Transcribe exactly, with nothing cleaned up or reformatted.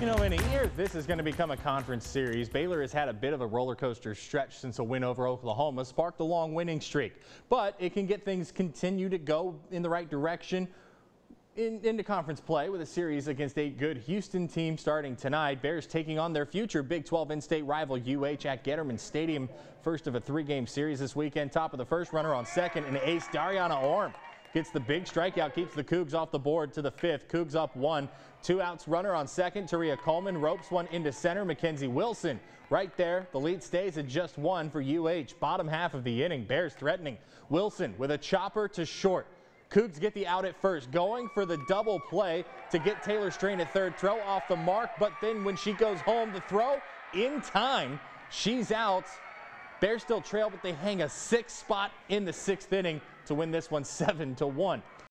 You know, in a year, this is going to become a conference series. Baylor has had a bit of a roller coaster stretch since a win over Oklahoma sparked a long winning streak, but it can get things continue to go in the right direction in, into conference play with a series against a good Houston team starting tonight. Bears taking on their future Big twelve in-state rival U H at Getterman Stadium. First of a three-game series this weekend. Top of the first, runner on second, and ace Darianna Ormp gets the big strikeout, keeps the Cougs off the board to the fifth. Cougs up one, two outs, runner on second. Taria Coleman ropes one into center. Mackenzie Wilson right there. The lead stays at just one for U H. Bottom half of the inning, Bears threatening. Wilson with a chopper to short. Cougs get the out at first, going for the double play to get Taylor Strain at third. Throw off the mark, but then when she goes home, the throw in time, she's out. Bears still trail, but they hang a sixth spot in the sixth inning to win this one seven to one.